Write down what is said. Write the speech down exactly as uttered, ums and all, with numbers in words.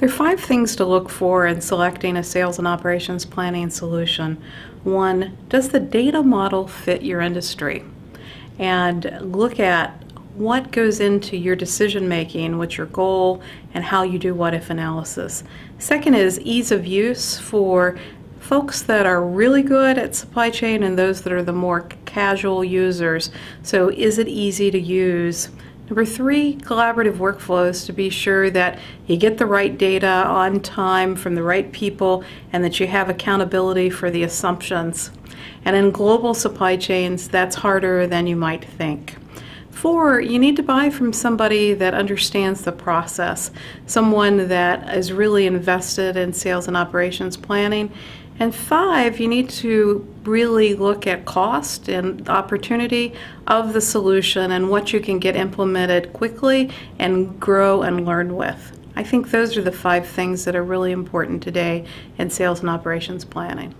There are five things to look for in selecting a sales and operations planning solution. One, does the data model fit your industry? And look at what goes into your decision making, what's your goal, and how you do what if analysis. Second is ease of use for folks that are really good at supply chain and those that are the more casual users. So is it easy to use? Number three, collaborative workflows to be sure that you get the right data on time from the right people and that you have accountability for the assumptions. And in global supply chains, that's harder than you might think. Four, you need to buy from somebody that understands the process, someone that is really invested in sales and operations planning. And five, you need to really look at cost and opportunity of the solution and what you can get implemented quickly and grow and learn with. I think those are the five things that are really important today in sales and operations planning.